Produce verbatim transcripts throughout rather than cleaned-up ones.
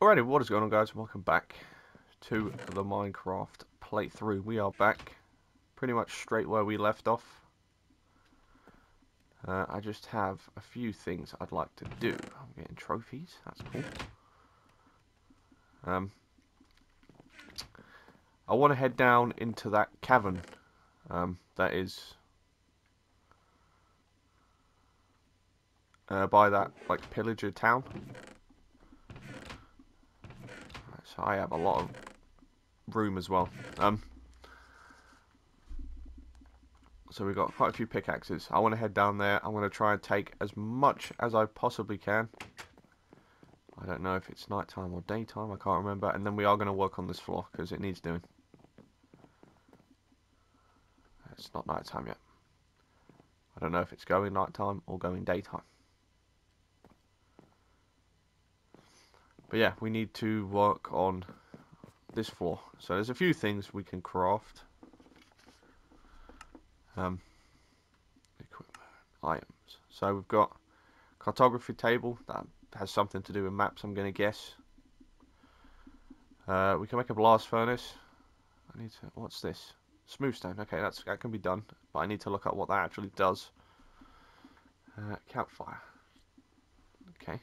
Alrighty, what is going on, guys? Welcome back to the Minecraft playthrough. We are back pretty much straight where we left off. Uh, I just have a few things I'd like to do. I'm getting trophies, that's cool. Um, I want to head down into that cavern um, that is uh, by that like pillager town. So I have a lot of room as well. Um, so we've got quite a few pickaxes. I want to head down there. I'm going to try and take as much as I possibly can. I don't know if it's nighttime or daytime. I can't remember. And then we are going to work on this floor because it needs doing. It's not nighttime yet. I don't know if it's going nighttime or going daytime. But yeah, we need to work on this floor. So there's a few things we can craft. Um, equipment, items. So we've got cartography table. That has something to do with maps, I'm going to guess. Uh, we can make a blast furnace. I need to. What's this? Smooth stone. Okay, that's that can be done. But I need to look at what that actually does. Uh, campfire. Okay.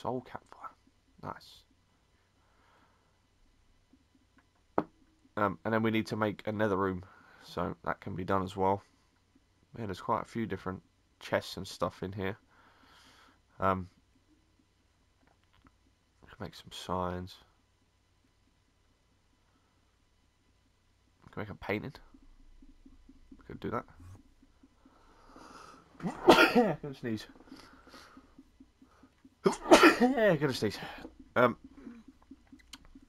Soul campfire, nice. Um, and then we need to make another room, so that can be done as well. Man, there's quite a few different chests and stuff in here. Um, make some signs. We can make a painting. We could do that. I can sneeze. Yeah, gotta sneeze. Um,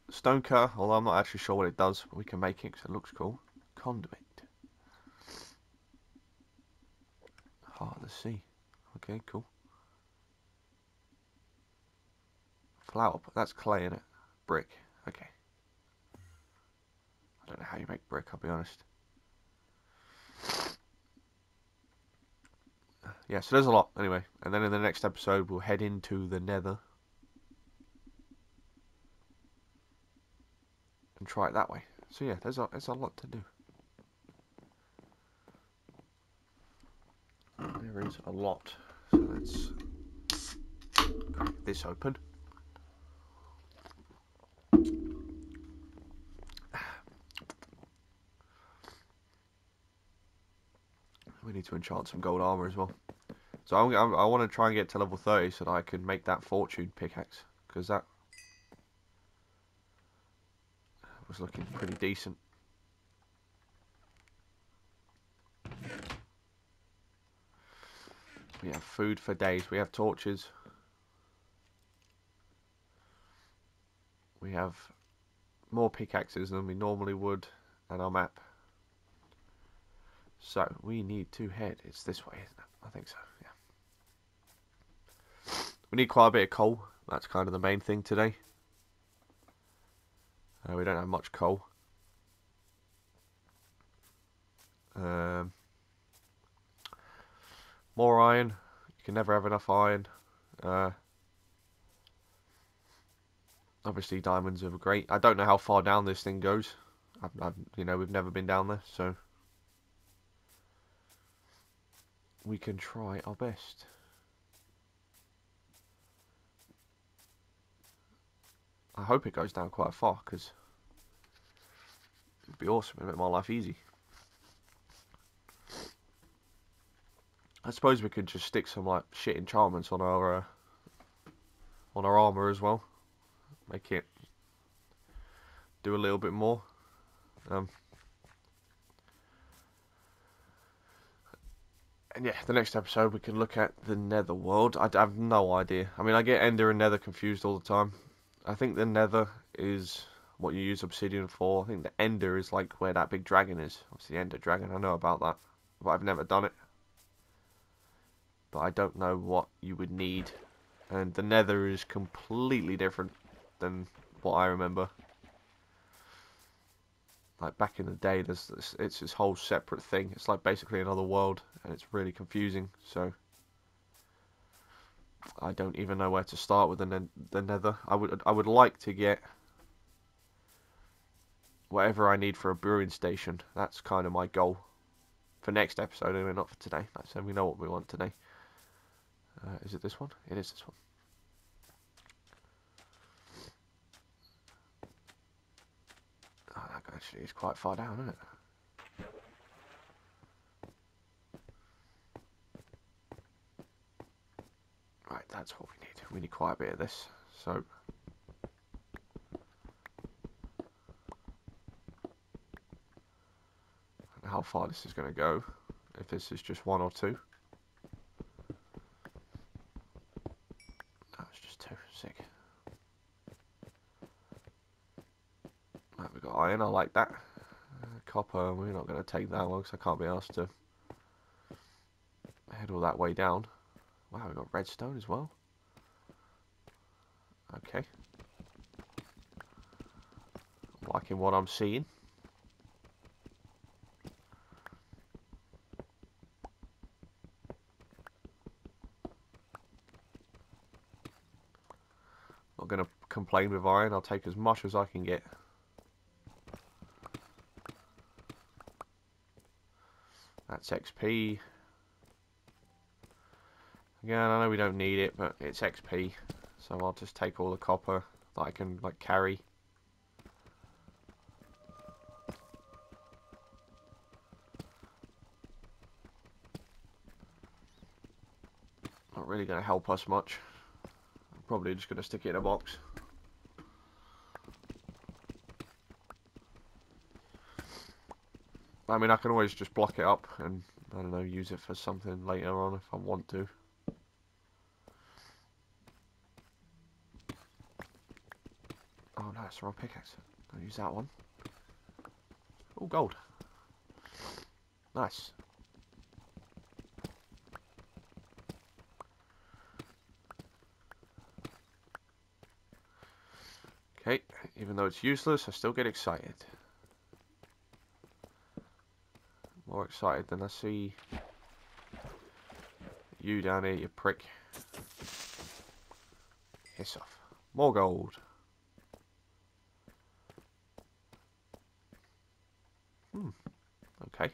stone car, although I'm not actually sure what it does, but we can make it because it looks cool. Conduit. Heart of the sea. Okay, cool. Flower, that's clay in it. Brick. Okay. I don't know how you make brick, I'll be honest. Yeah, so there's a lot, anyway. And then in the next episode, we'll head into the nether. And try it that way. So yeah, there's a, there's a lot to do. There is a lot. So let's crack this open. We need to enchant some gold armor as well. So I'm, I'm, I want to try and get to level thirty so that I can make that fortune pickaxe, because that was looking pretty decent. We have food for days. We have torches. We have more pickaxes than we normally would, and our map. So we need to head. It's this way, isn't it? I think so. Yeah. We need quite a bit of coal. That's kind of the main thing today. Uh, we don't have much coal. Um, more iron. You can never have enough iron. Uh, obviously, diamonds are great. I don't know how far down this thing goes. I've, I've, you know, we've never been down there, so. We can try our best. I hope it goes down quite far, because it'd be awesome. It'd make my life easy. I suppose we could just stick some like shit enchantments on our uh, on our armor as well, make it do a little bit more. Um, And yeah, the next episode we can look at the nether world. I have no idea. I mean, I get Ender and Nether confused all the time. I think the Nether is what you use obsidian for. I think the Ender is like where that big dragon is. Obviously, the Ender dragon, I know about that. But I've never done it. But I don't know what you would need. And the Nether is completely different than what I remember. Like, back in the day, there's this, it's this whole separate thing. It's like basically another world, and it's really confusing. So, I don't even know where to start with the, ne the nether. I would I would like to get whatever I need for a brewing station. That's kind of my goal for next episode, anyway, not for today. That's so we know what we want today. Uh, is it this one? It is this one. Oh, that actually is quite far down, isn't it? Right, that's what we need. We need quite a bit of this. So how far this is going to go, if this is just one or two. That was just two, sick. Right, we got iron, I like that. Uh, copper, we're not going to take that one because I can't be asked to head all that way down. Wow, we got redstone as well. Okay. Liking what I'm seeing. Gonna complain with iron. I'll take as much as I can get. That's X P. Again, I know we don't need it, but it's X P, so I'll just take all the copper that I can like carry. Not really gonna help us much. Probably just going to stick it in a box. I mean, I can always just block it up and, I don't know, use it for something later on if I want to. Oh no, that's the wrong pickaxe. I'll use that one. Oh, gold. Nice. Okay, even though it's useless, I still get excited. More excited than I see you down here, you prick. Piss off. More gold. Hmm, okay.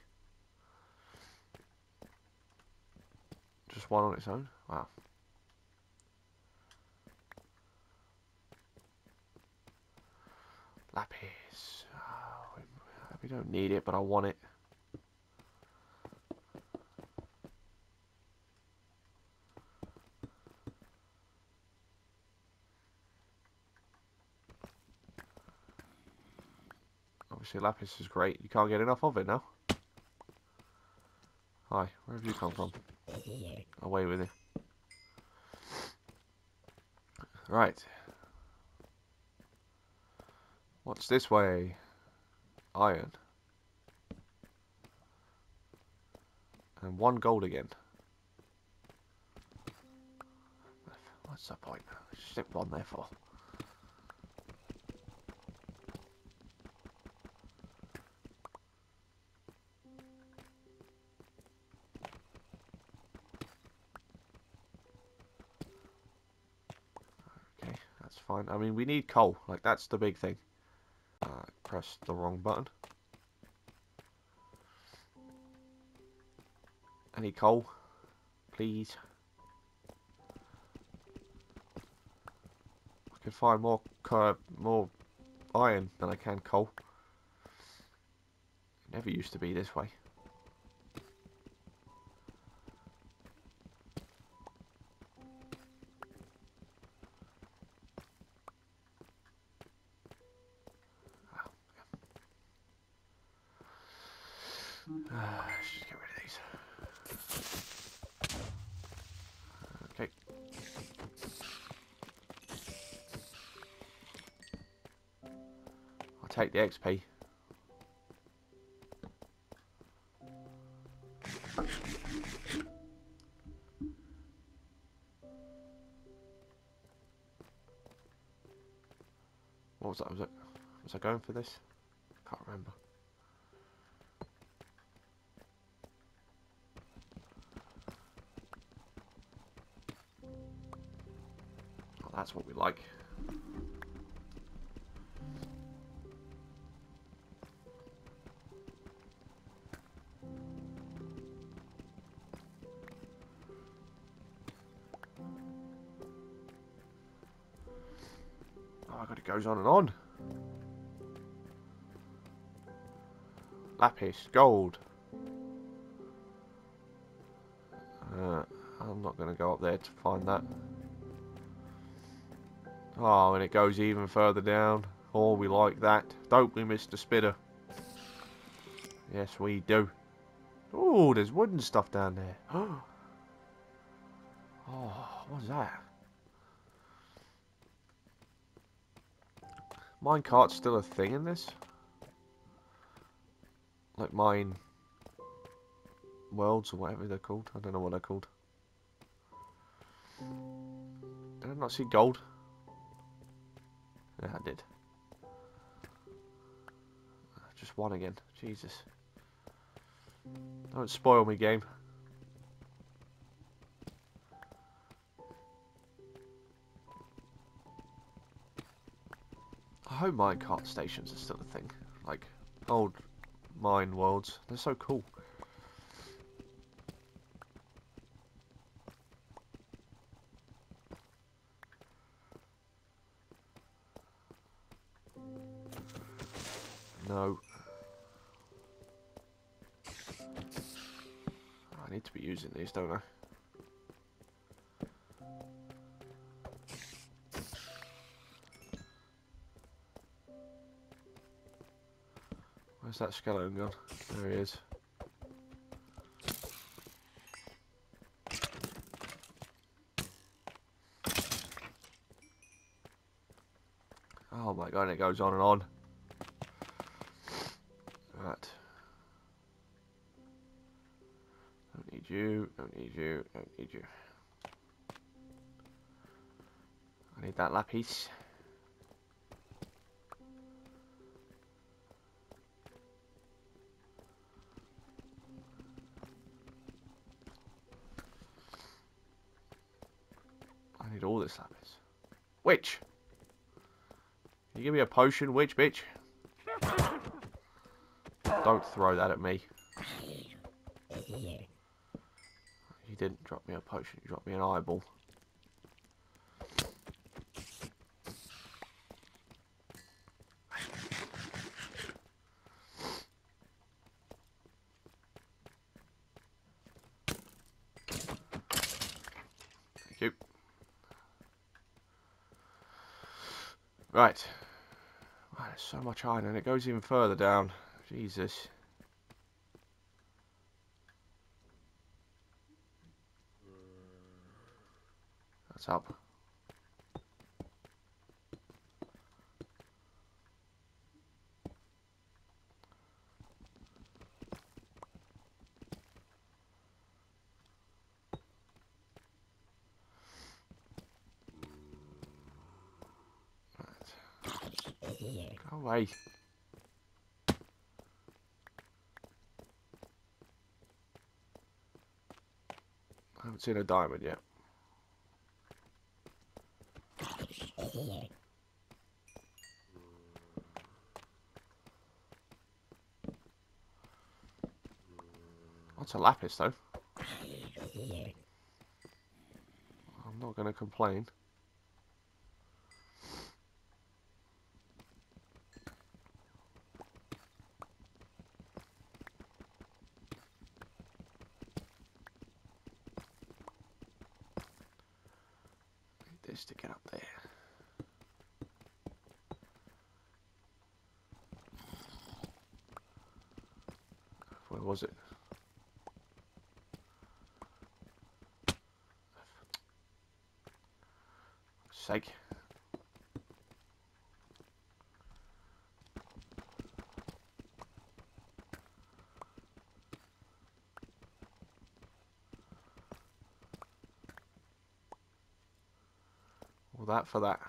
Just one on its own? Wow. Lapis. Oh, we don't need it, but I want it. Obviously, lapis is great. You can't get enough of it now. Hi, where have you come from? Away with it. Right. What's this way? Iron. And one gold again. What's the point? Stick one there for. Okay, that's fine. I mean, we need coal. Like, that's the big thing. Press the wrong button. Any coal, please. I can find more uh, more iron than I can coal. It never used to be this way. Take the X P. What was that? Was it? Was I going for this? Can't remember. That's what we like. Oh my god, it goes on and on. Lapis, gold. Uh, I'm not going to go up there to find that. Oh, and it goes even further down. Oh, we like that. Don't we, Mister Spitter? Yes, we do. Oh, there's wooden stuff down there. Oh, what's that? Minecart's still a thing in this? Like mine worlds or whatever they're called. I don't know what they're called. Did I not see gold? Yeah, I did. Just one again. Jesus. Don't spoil me, game. I hope minecart stations are still a thing. Like, old mine worlds. They're so cool. No. I need to be using these, don't I? Where's that skeleton gone? There he is. Oh my god, and it goes on and on. Right. Don't need you, don't need you, don't need you. I need that lapis. All this lapis. Witch! Can you give me a potion, witch bitch? Don't throw that at me. You didn't drop me a potion, you dropped me an eyeball. Thank you. Right. Wow, there's so much iron and it goes even further down. Jesus. That's up. Go away. I haven't seen a diamond yet. That's a lapis, though. I'm not going to complain. To get up there. Where was it? Sake. That for that.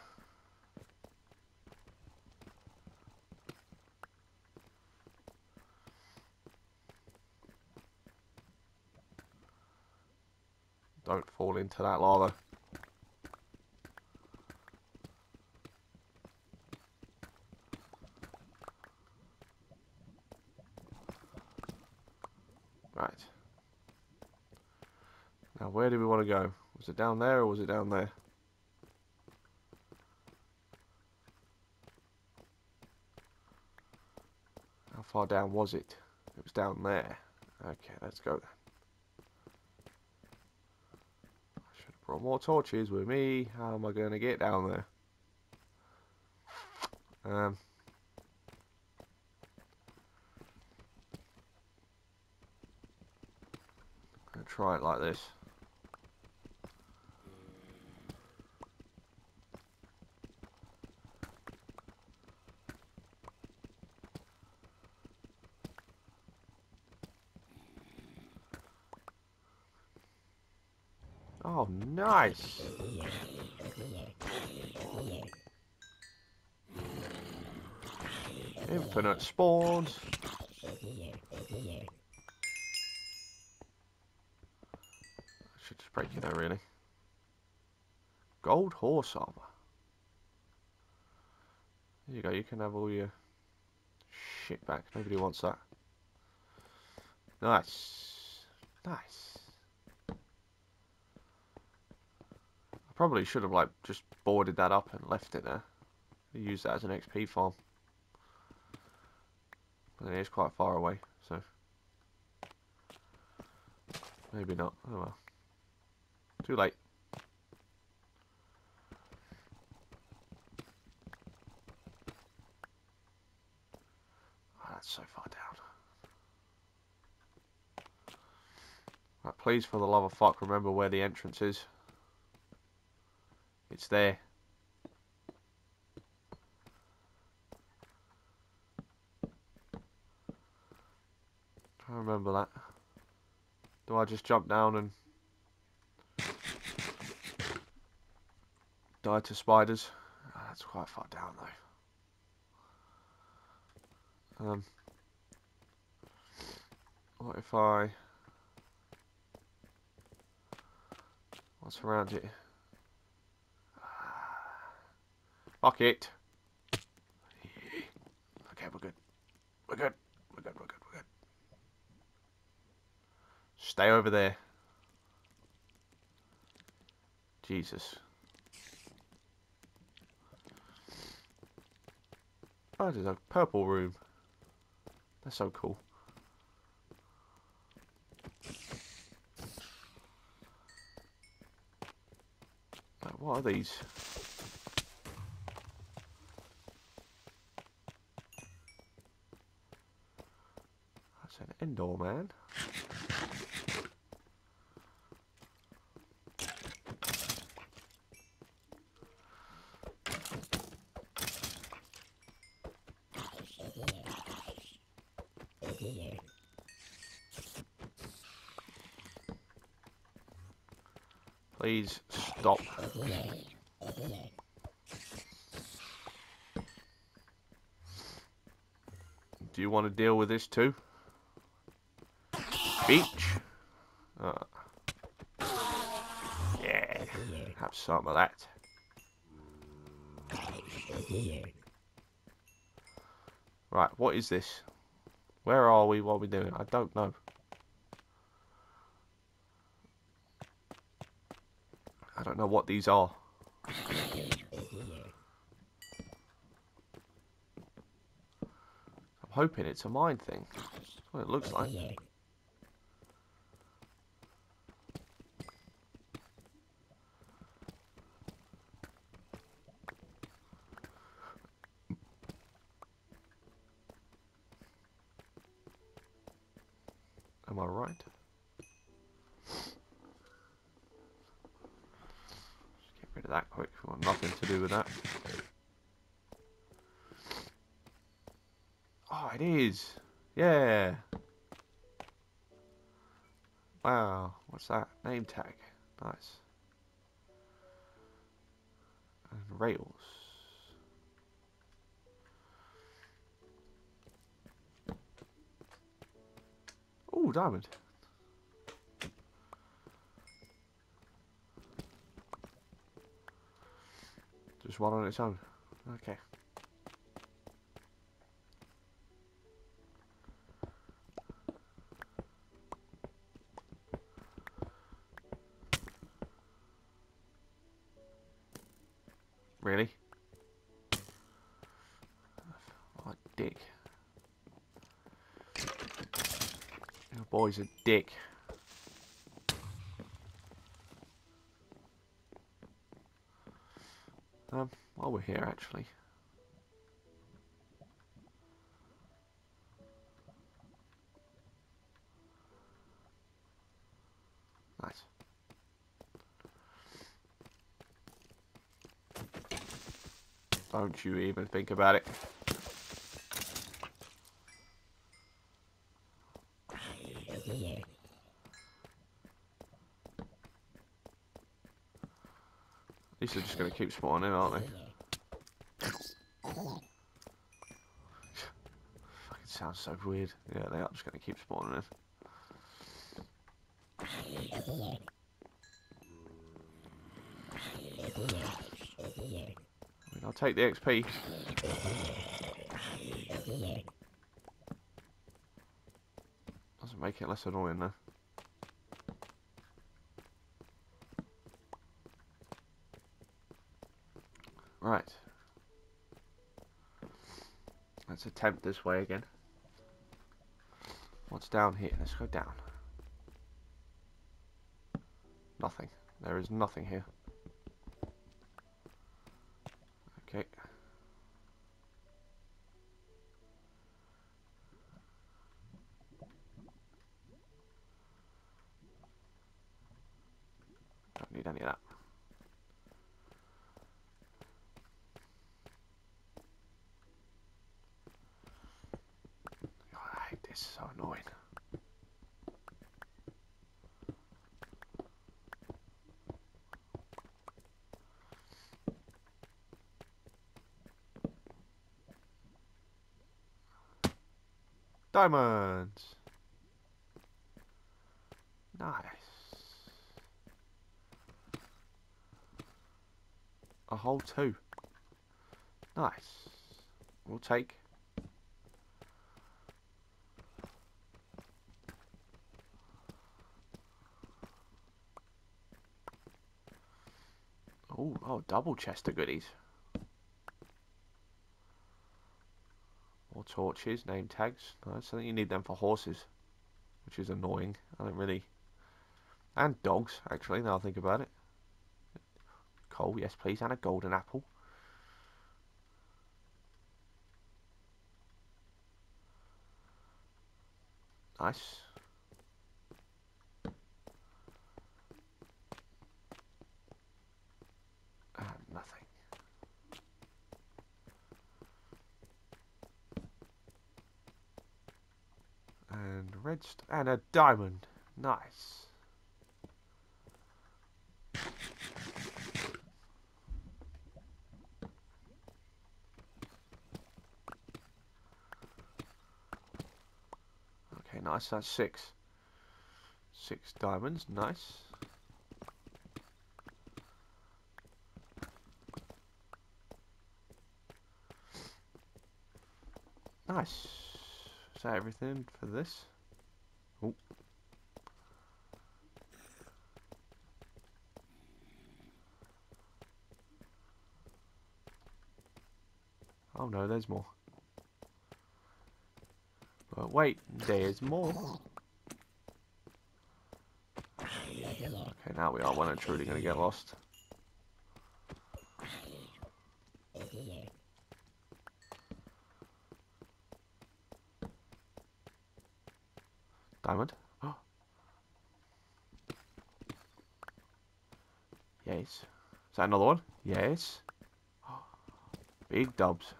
Don't fall into that lava. Right. Now, where do we want to go? Was it down there or was it down there? How far down was it? It was down there. Okay, let's go then. I should have brought more torches with me. How am I going to get down there? Um... Try it like this. Oh, nice. Infinite spawns. Break it there, really. Gold horse armor. There you go, you can have all your shit back. Nobody wants that. Nice. Nice. I probably should have, like, just boarded that up and left it there. Use that as an X P farm. But it is quite far away, so. Maybe not. Oh well. Too late. Oh, that's so far down. Right, please, for the love of fuck, remember where the entrance is. It's there. I remember that. Do I just jump down and die to spiders? Oh, that's quite far down though. Um, what if I... What's around it? Fuck it. Okay, we're good. We're good. We're good, we're good, we're good. Stay over there. Jesus. Oh, there's a purple room. That's so cool. Like, what are these? That's an indoor man. Please stop. Do you want to deal with this too? Beach. Oh. Yeah, have some of that. Right, what is this? Where are we? What are we doing? I don't know. I don't know what these are. I'm hoping it's a mine thing. That's what it looks like. Am I right? That quick, we want nothing to do with that. Oh, it is. Yeah. Wow, what's that? Name tag. Nice. And rails. Oh, diamond. Just one on its own. Okay. really. What a dick. Your boy's a dick. Um, while we're here, actually. Nice. Don't you even think about it. These are just going to keep spawning, aren't they? Fucking sounds so weird. Yeah, they are just going to keep spawning in. I'll take the X P. Doesn't make it less annoying though. Right. Let's attempt this way again. What's down here? Let's go down. Nothing. There is nothing here. Any of that. God, I hate this, it's so annoying. Diamonds. Nice. A whole two. Nice. We'll take. Oh, oh, double chest of goodies. More torches, name tags. Nice. I think you need them for horses, which is annoying. I don't really. And dogs, actually, now I think about it. Coal, yes please, and a golden apple. Nice. And nothing. And redstone, and a diamond. Nice. Nice, that's six. Six diamonds, nice. Nice. Is that everything for this? Oh. Oh no, there's more. But wait, there's more. Okay, now we are one and truly going to get lost. Diamond. Oh. Yes. Is that another one? Yes. Oh. Big dubs.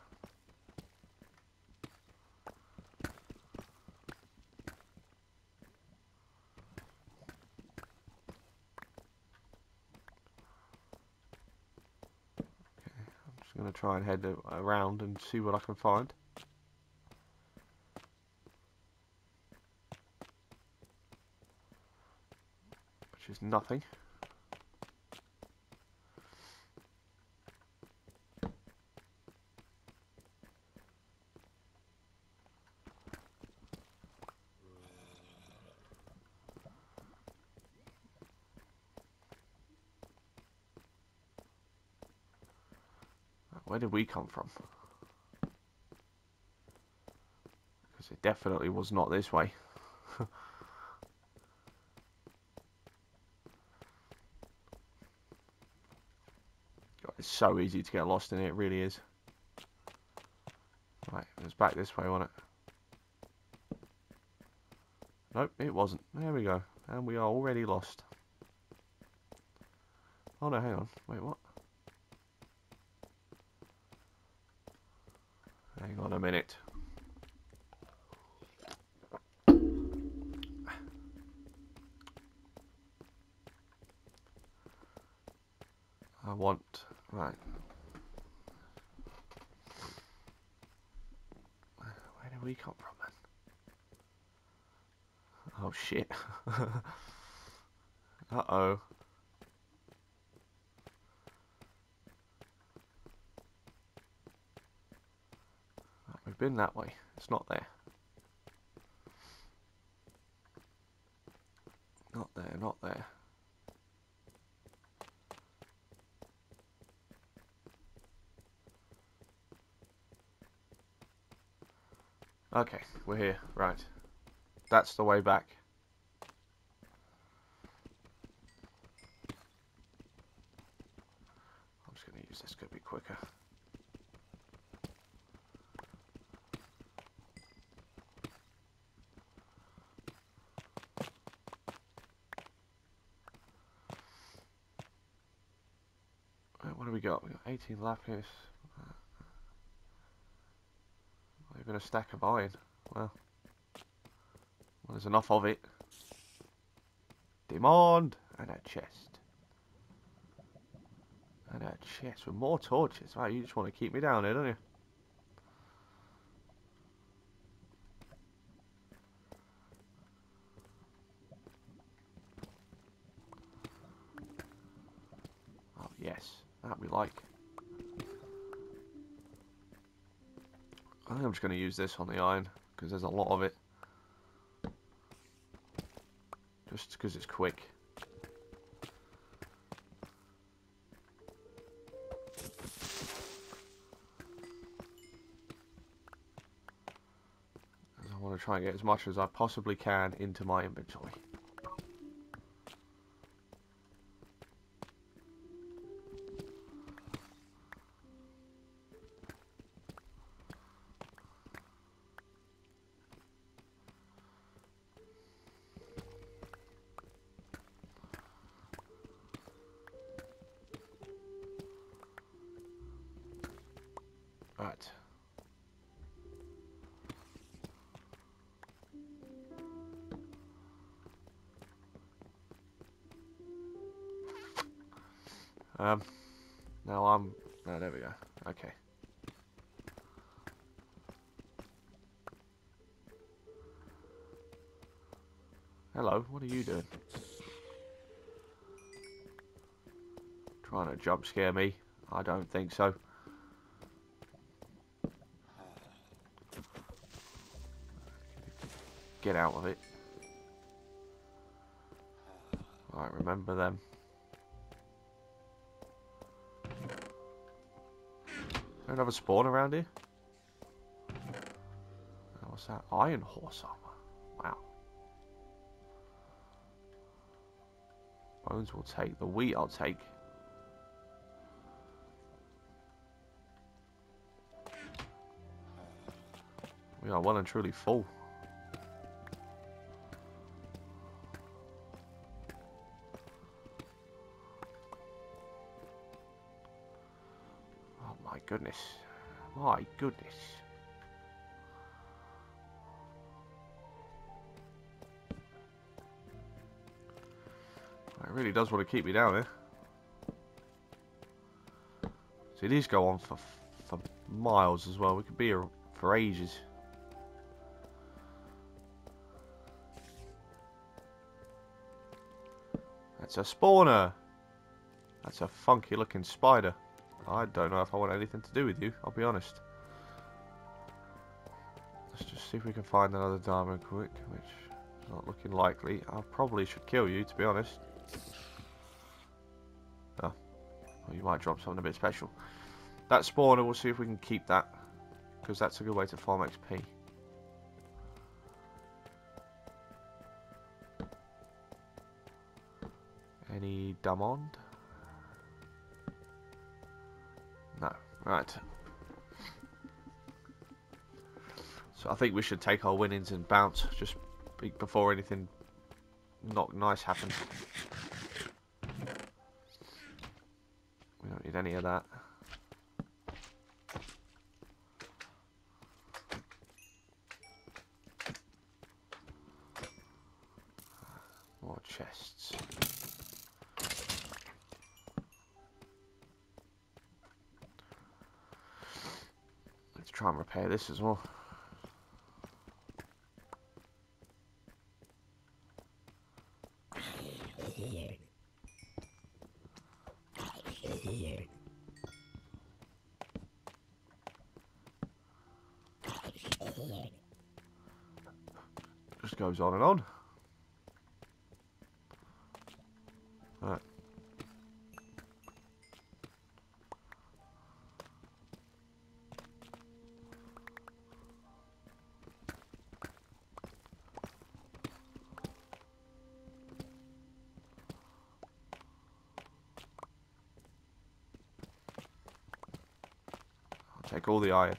Gonna try and head around and see what I can find. Which is nothing. Where did we come from? Because it definitely was not this way. God, it's so easy to get lost in it, it really is. Right, it was back this way, wasn't it? Nope, it wasn't. There we go. And we are already lost. Oh no, hang on. Wait, what? Hang on a minute. I want... Right. Where did we come from then? Oh shit. Uh-oh. Been that way. It's not there. Not there, not there. Okay, we're here. Right. That's the way back. I'm just going to use this, could be quicker. We've got eighteen lapis, not even a stack of iron. Well, well, there's enough of it. Demand! And a chest. And a chest with more torches. Wow, you just want to keep me down here, don't you? That we like. I think I'm just going to use this on the iron because there's a lot of it. Just because it's quick. I want to try and get as much as I possibly can into my inventory. Right. Um. Now I'm. No, there we go. Okay. Hello. What are you doing? Trying to jump scare me? I don't think so. Get out of it. Alright, remember them. Don't have a spawn around here. Oh, what's that? Iron horse armor. Wow. Bones will take. The wheat I'll take. We are well and truly full. Goodness, my goodness. It really does want to keep me down here. See, these go on for for miles as well. We could be here for ages. That's a spawner. That's a funky looking spider. I don't know if I want anything to do with you, I'll be honest. Let's just see if we can find another diamond quick, which is not looking likely. I probably should kill you, to be honest. Oh, well, you might drop something a bit special. That spawner, we'll see if we can keep that, because that's a good way to farm X P. Any diamond? No. Right. So I think we should take our winnings and bounce, just before anything not nice happens. We don't need any of that. More chests. Let's try and repair this as well. Just goes on and on. All right. I'll take all the iron.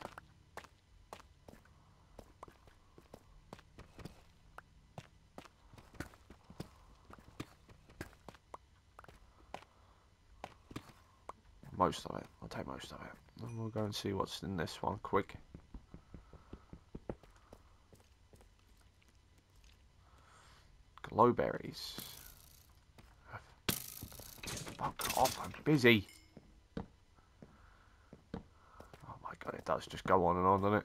Most of it. I'll take most of it. And we'll go and see what's in this one quick. Glowberries. Fuck off, I'm busy. Oh my god, it does just go on and on, doesn't it?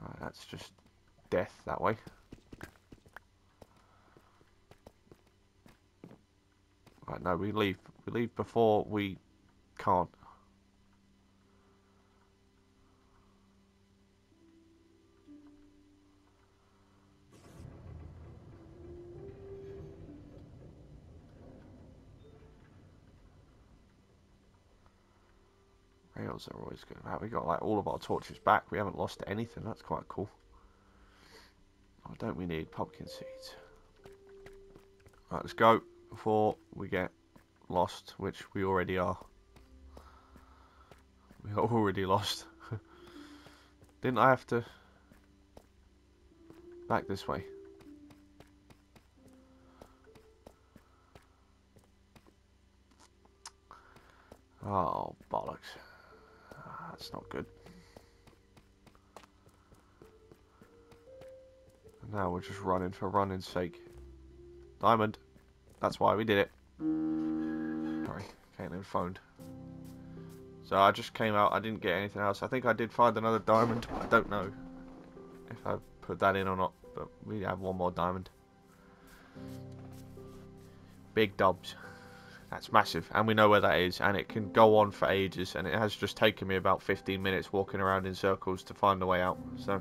Right, that's just death that way. Right, no, we leave. We leave before we can't. Rails are always good. Right, we got like all of our torches back. We haven't lost anything. That's quite cool. Oh, don't we need pumpkin seeds? Right, let's go before we get lost, which we already are. We are already lost. Didn't I have to back this way? Oh, bollocks. That's not good. And now we're just running for running's sake. Diamond. That's why we did it. Sorry, Caitlin phoned. So I just came out, I didn't get anything else. I think I did find another diamond. I don't know if I put that in or not, but we have one more diamond. Big dubs. That's massive, and we know where that is, and it can go on for ages, and it has just taken me about fifteen minutes walking around in circles to find a way out, so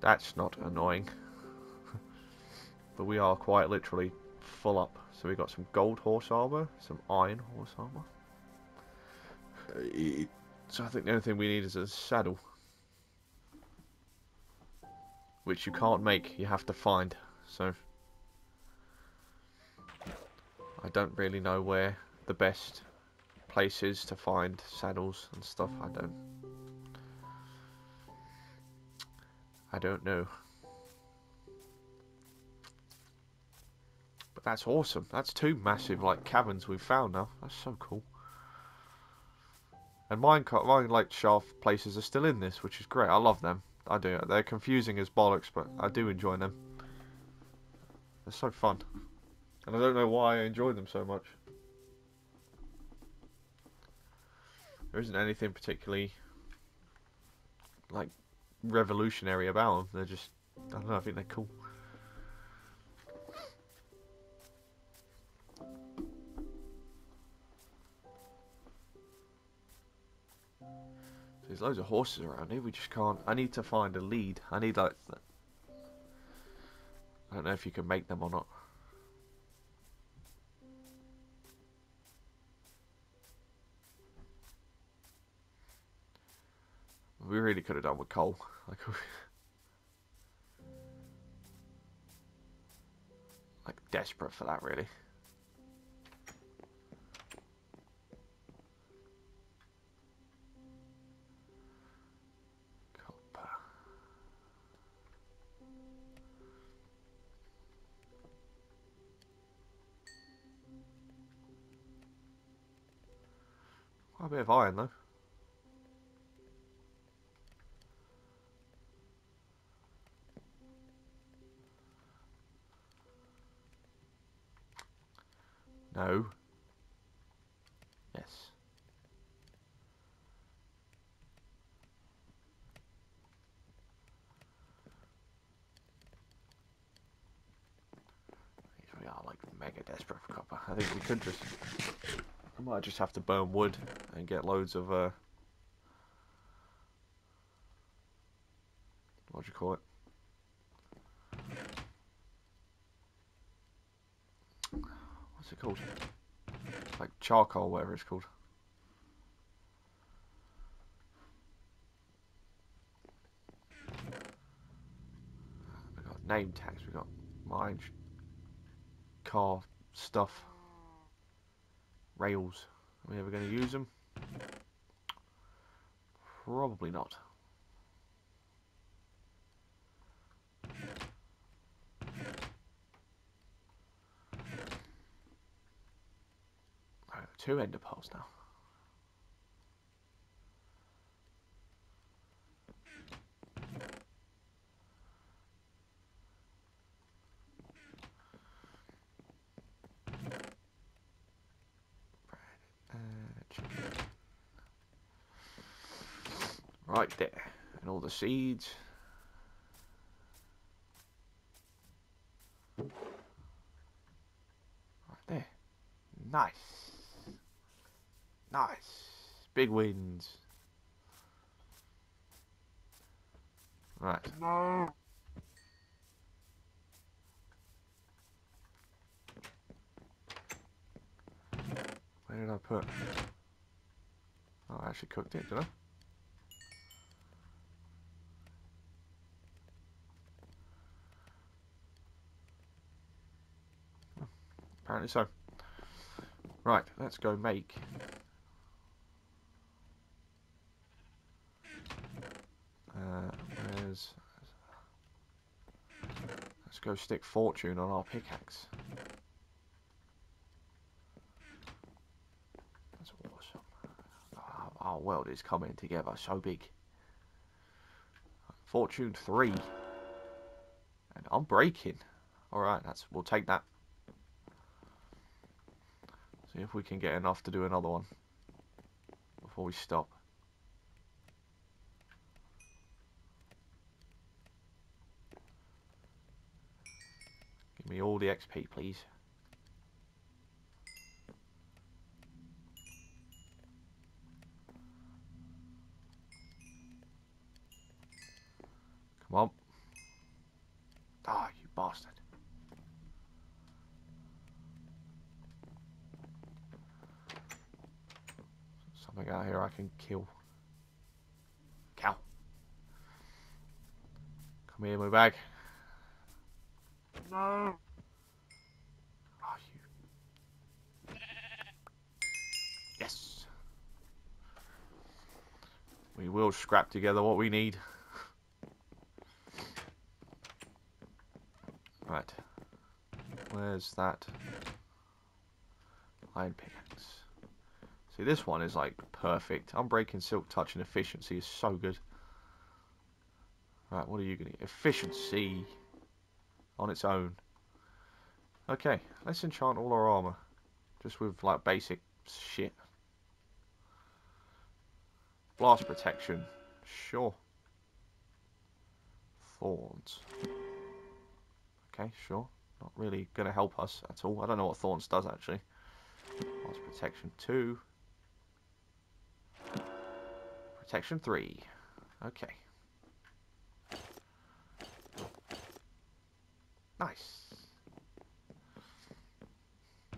that's not annoying. But we are quite literally full up. So we got some gold horse armor, some iron horse armor. So I think the only thing we need is a saddle, which you can't make, you have to find. So I don't really know where the best place is to find saddles and stuff. I don't I don't know. That's awesome. That's two massive like caverns we've found now. That's so cool. And Minecraft, mine like shaft places are still in this, which is great. I love them. I do. They're confusing as bollocks, but I do enjoy them. They're so fun. And I don't know why I enjoy them so much. There isn't anything particularly like revolutionary about them. They're just, I don't know, I think they're cool. There's loads of horses around here, we just can't. I need to find a lead. I need like, I don't know if you can make them or not. we really could have done with coal. Like, like desperate for that, really. A bit of iron though. No. Yes. We are like mega desperate for copper. I think we could just. I might just have to burn wood and get loads of, uh, what do you call it? What's it called? Like charcoal, whatever it's called. We've got name tags, we've got mine, car, stuff. Rails. Are we ever going to use them? Probably not. Alright, two ender pearls now. Right there, and all the seeds. Right there. Nice. Nice. Big wins. Right. No. Where did I put? Oh, I actually cooked it, did I? Apparently so. Right, let's go make uh, where's let's go stick fortune on our pickaxe. That's awesome. Our, our world is coming together so big. Fortune three. And I'm breaking. Alright, that's we'll take that. See if we can get enough to do another one before we stop. Give me all the X P, please. Come on. Ah, you bastard. Something out here I can kill. Cow. Come here, my bag. No. Oh, you. Yes. We will scrap together what we need. Right. Where's that iron pickaxe? See, this one is like perfect. Unbreaking silk touch and efficiency is so good. Right, what are you going to get? Efficiency on its own. Okay, let's enchant all our armor. Just with like basic shit. Blast protection. Sure. Thorns. Okay, sure. Not really going to help us at all. I don't know what thorns does actually. Blast protection two. Protection three. Okay. Nice.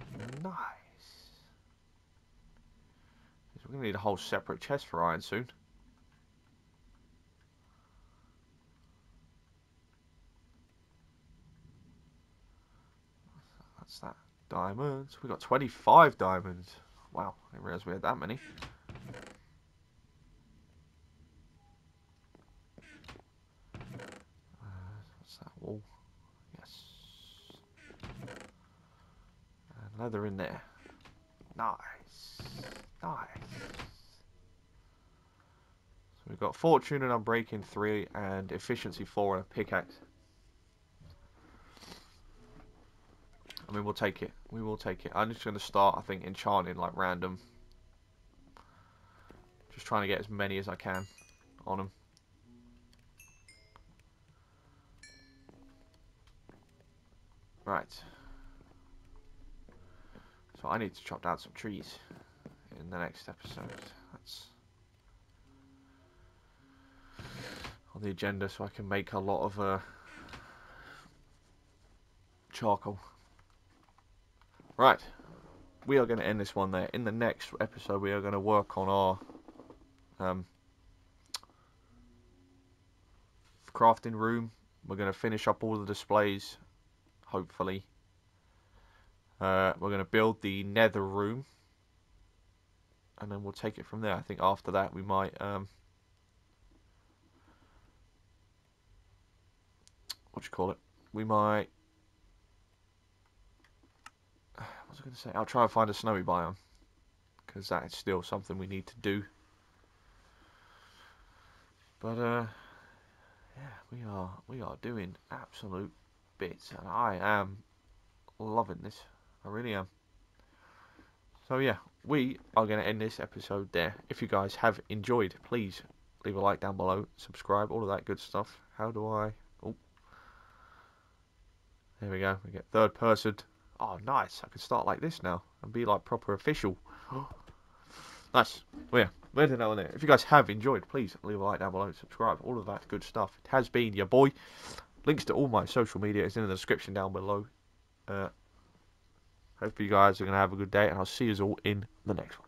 Nice. We're going to need a whole separate chest for iron soon. What's that? Diamonds. We got twenty-five diamonds. Wow, I didn't realize we had that many. Uh, what's that wall? Yes. And leather in there. Nice. Nice. So we've got fortune and unbreaking three and efficiency four and a pickaxe. I mean, we'll take it. We will take it. I'm just going to start, I think, enchanting, like, random. Just trying to get as many as I can on them. Right. So I need to chop down some trees in the next episode. That's on the agenda, so I can make a lot of uh, charcoal. Right, we are going to end this one there. In the next episode, we are going to work on our um, crafting room. We're going to finish up all the displays, hopefully. Uh, we're going to build the nether room. And then we'll take it from there. I think after that, we might... Um, what do you call it? We might... I was going to say, I'll try and find a snowy biome, because that is still something we need to do. But uh, yeah, we are we are doing absolute bits, and I am loving this. I really am. So yeah, we are going to end this episode there. If you guys have enjoyed, please leave a like down below, subscribe, all of that good stuff. How do I? Oh, there we go. We get third person. Oh, nice. I can start like this now and be like proper official. Nice. Well, yeah, we're done on there. If you guys have enjoyed, please leave a like down below, subscribe, all of that good stuff. It has been your boy. Links to all my social media is in the description down below. Uh, hope you guys are going to have a good day, and I'll see you all in the next one.